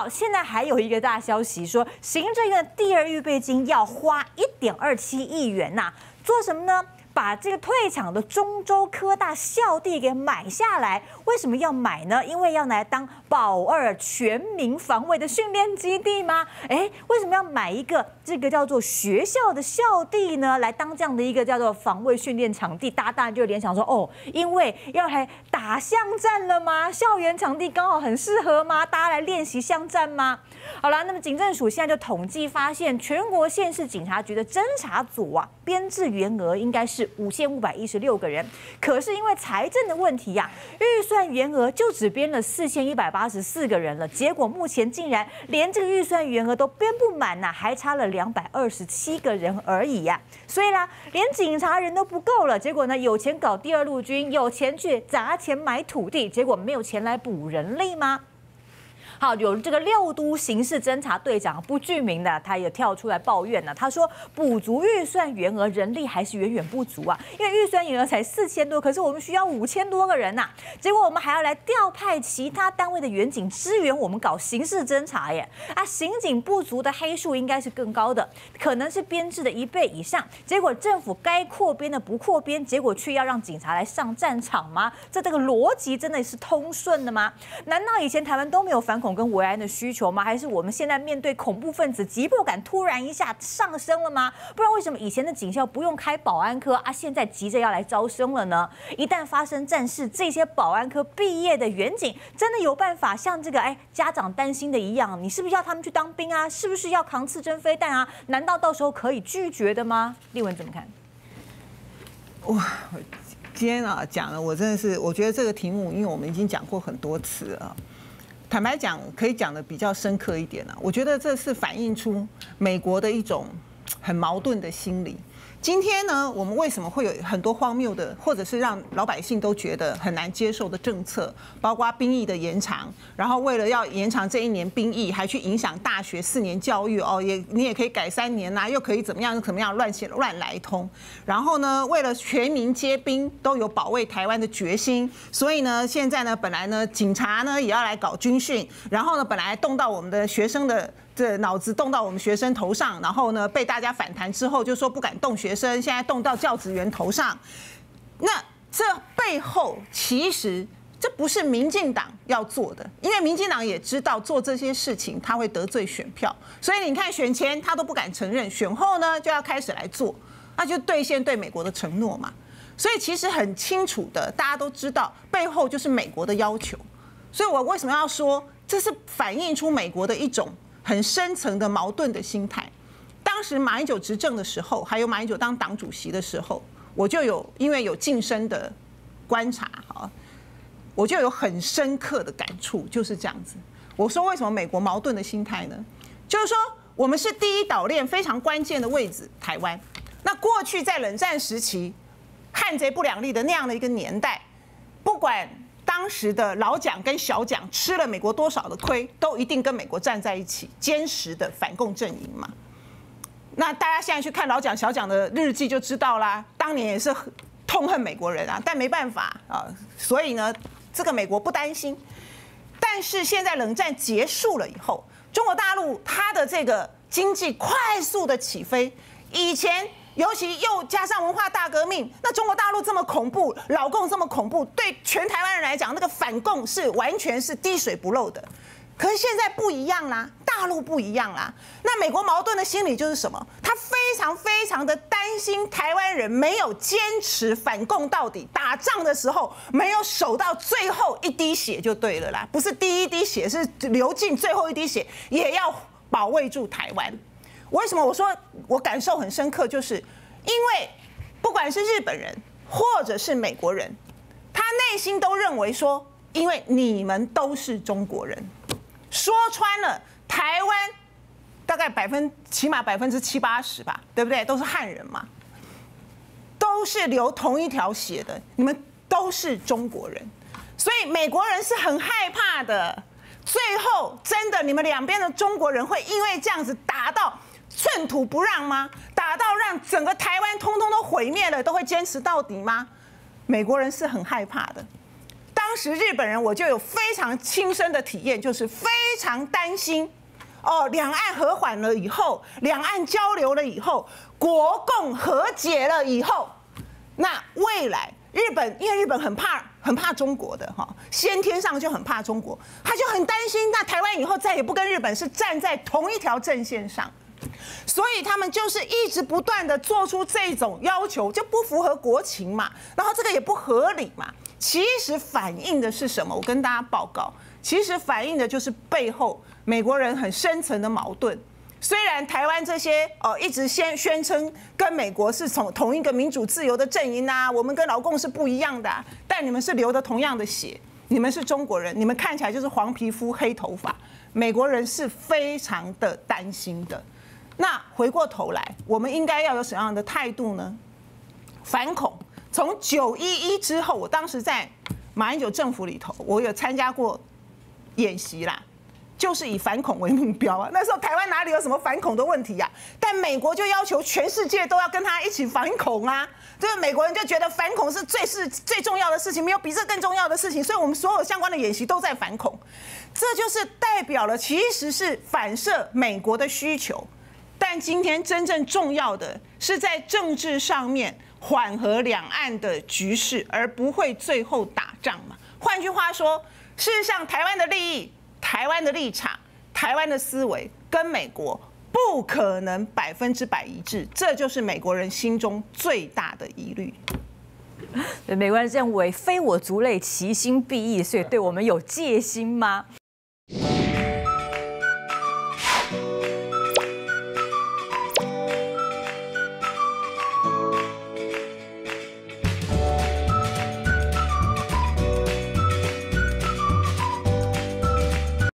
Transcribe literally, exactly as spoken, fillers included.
报现在还有一个大消息说，行政院第二预备金要花一点二七亿元呐、啊，做什么呢？ 把这个退场的中州科大校地给买下来，为什么要买呢？因为要来当保二全民防卫的训练基地吗？哎，为什么要买一个这个叫做学校的校地呢？来当这样的一个叫做防卫训练场地，大家当然就联想说，哦，因为要来打巷战了吗？校园场地刚好很适合吗？大家来练习巷战吗？好了，那么警政署现在就统计发现，全国县市警察局的侦查组啊，编制员额应该是 五千五百一十六个人，可是因为财政的问题呀、啊，预算员额就只编了四千一百八十四个人了。结果目前竟然连这个预算员额都编不满呐、啊，还差了两百二十七个人而已呀、啊。所以啦，连警察人都不够了。结果呢，有钱搞第二陆军，有钱去砸钱买土地，结果没有钱来补人力吗？ 好，有这个六都刑事侦查队长不具名的，他也跳出来抱怨了。他说，补足预算员额，人力还是远远不足啊，因为预算员额才四千多，可是我们需要五千多个人呐、啊。结果我们还要来调派其他单位的员警支援我们搞刑事侦查耶。啊，刑警不足的黑数应该是更高的，可能是编制的一倍以上。结果政府该扩编的不扩编，结果却要让警察来上战场吗？这这个逻辑真的是通顺的吗？难道以前台湾都没有反恐 跟维安的需求吗？还是我们现在面对恐怖分子急迫感突然一下上升了吗？不然为什么以前的警校不用开保安科啊，现在急着要来招生了呢？一旦发生战事，这些保安科毕业的员警真的有办法像这个哎家长担心的一样，你是不是要他们去当兵啊？是不是要扛刺针飞弹啊？难道到时候可以拒绝的吗？立文怎么看？哇！ 今天啊讲了，我真的是我觉得这个题目，因为我们已经讲过很多次啊。 坦白讲，可以讲的比较深刻一点啊。我觉得这是反映出美国的一种很矛盾的心理。今天呢，我们为什么会有很多荒谬的，或者是让老百姓都觉得很难接受的政策，包括兵役的延长，然后为了要延长这一年兵役，还去影响大学四年教育哦，也你也可以改三年呐、啊，又可以怎么样怎么样乱写乱来通。然后呢，为了全民皆兵都有保卫台湾的决心，所以呢，现在呢，本来呢，警察呢也要来搞军训，然后呢，本来动到我们的学生的。 这脑子动到我们学生头上，然后呢被大家反弹之后，就说不敢动学生，现在动到教职员头上。那这背后其实这不是民进党要做的，因为民进党也知道做这些事情他会得罪选票，所以你看选前他都不敢承认，选后呢就要开始来做，那就兑现对美国的承诺嘛。所以其实很清楚的，大家都知道背后就是美国的要求。所以我为什么要说这是反映出美国的一种 很深层的矛盾的心态。当时马英九执政的时候，还有马英九当党主席的时候，我就有因为有近身的观察，哈，我就有很深刻的感触，就是这样子。我说为什么美国矛盾的心态呢？就是说我们是第一岛链非常关键的位置，台湾。那过去在冷战时期，汉贼不两立的那样的一个年代，不管 当时的老蒋跟小蒋吃了美国多少的亏，都一定跟美国站在一起，坚实的反共阵营嘛。那大家现在去看老蒋、小蒋的日记就知道啦，当年也是痛恨美国人啊，但没办法啊，所以呢，这个美国不担心。但是现在冷战结束了以后，中国大陆它的这个经济快速的起飞，以前 尤其又加上文化大革命，那中国大陆这么恐怖，老共这么恐怖，对全台湾人来讲，那个反共是完全是滴水不漏的。可是现在不一样啦，大陆不一样啦。那美国矛盾的心理就是什么？他非常非常的担心台湾人没有坚持反共到底，打仗的时候没有守到最后一滴血就对了啦，不是第一滴血，是流尽最后一滴血，也要保卫住台湾。 为什么我说我感受很深刻？就是因为不管是日本人或者是美国人，他内心都认为说，因为你们都是中国人，说穿了，台湾大概百分起码百分之七八十吧，对不对？都是汉人嘛，都是流同一条血的，你们都是中国人，所以美国人是很害怕的。最后，真的你们两边的中国人会因为这样子打到 寸土不让吗？打到让整个台湾通通都毁灭了，都会坚持到底吗？美国人是很害怕的。当当时日本人我就有非常亲身的体验，就是非常担心。 哦，两岸和缓了以后，两岸交流了以后，国共和解了以后，那未来日本，因为日本很怕很怕中国的哈，先天上就很怕中国，他就很担心，那台湾以后再也不跟日本是站在同一条阵线上，所以他们就是一直不断的做出这种要求，就不符合国情嘛，然后这个也不合理嘛。其实反映的是什么？我跟大家报告。 其实反映的就是背后美国人很深层的矛盾。虽然台湾这些呃一直先宣称跟美国是从同一个民主自由的阵营啊，我们跟劳共是不一样的、啊，但你们是流的同样的血，你们是中国人，你们看起来就是黄皮肤黑头发，美国人是非常的担心的。那回过头来，我们应该要有什么样的态度呢？反恐，从九一一之后，我当时在马英九政府里头，我有参加过。 演习啦，就是以反恐为目标啊。那时候台湾哪里有什么反恐的问题呀、啊？但美国就要求全世界都要跟他一起反恐啊。就是美国人就觉得反恐是最是最重要的事情，没有比这更重要的事情。所以我们所有相关的演习都在反恐，这就是代表了其实是反射美国的需求。但今天真正重要的是在政治上面缓和两岸的局势，而不会最后打仗嘛。换句话说。 事实上，台湾的利益、台湾的立场、台湾的思维跟美国不可能百分之百一致，这就是美国人心中最大的疑虑。美国人认为非我族类，其心必异，所以对我们有戒心吗？